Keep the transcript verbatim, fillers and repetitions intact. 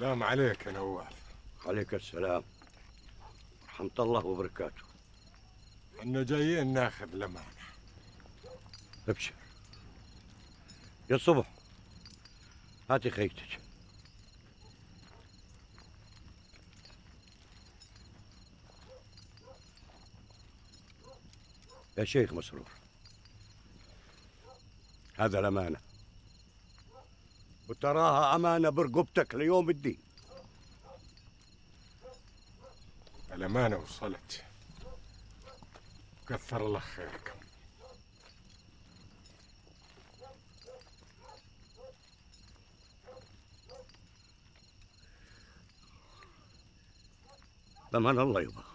السلام عليك يا نواف. عليك السلام ورحمة الله وبركاته. احنا جايين ناخذ لمانة. ابشر يا صبح، هاتي خيتك. يا شيخ مسرور، هذا الأمانة وتراها أمانة برقبتك ليوم الدين. الأمانة وصلت، كثر الله خيركم. أمان الله يبارك.